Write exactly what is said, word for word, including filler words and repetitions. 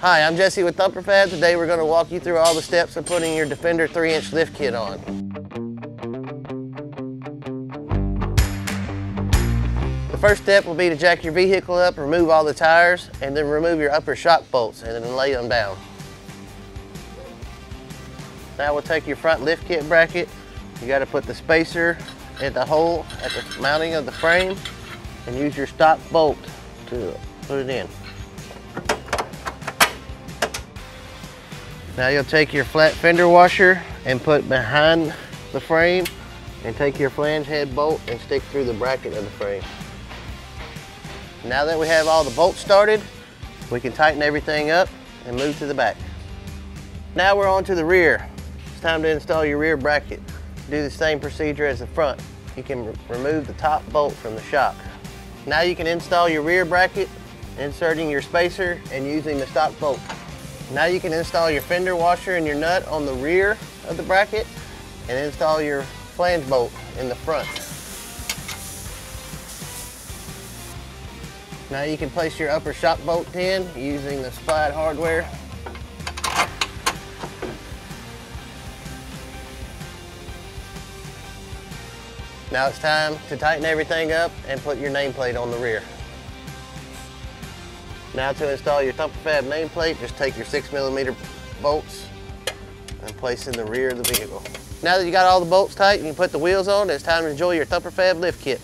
Hi, I'm Jesse with Thumper Fab. Today we're going to walk you through all the steps of putting your Defender three inch lift kit on. The first step will be to jack your vehicle up, remove all the tires, and then remove your upper shock bolts and then lay them down. Now we'll take your front lift kit bracket. You got to put the spacer at the hole at the mounting of the frame and use your stock bolt to put it in. Now you'll take your flat fender washer and put behind the frame and take your flange head bolt and stick through the bracket of the frame. Now that we have all the bolts started, we can tighten everything up and move to the back. Now we're on to the rear. It's time to install your rear bracket. Do the same procedure as the front. You can remove the top bolt from the shock. Now you can install your rear bracket, inserting your spacer and using the stock bolt. Now you can install your fender washer and your nut on the rear of the bracket and install your flange bolt in the front. Now you can place your upper shock bolt in using the supplied hardware. Now it's time to tighten everything up and put your nameplate on the rear. Now to install your Thumper Fab nameplate, just take your six millimeter bolts and place in the rear of the vehicle. Now that you got all the bolts tight and you put the wheels on, it's time to enjoy your Thumper Fab lift kit.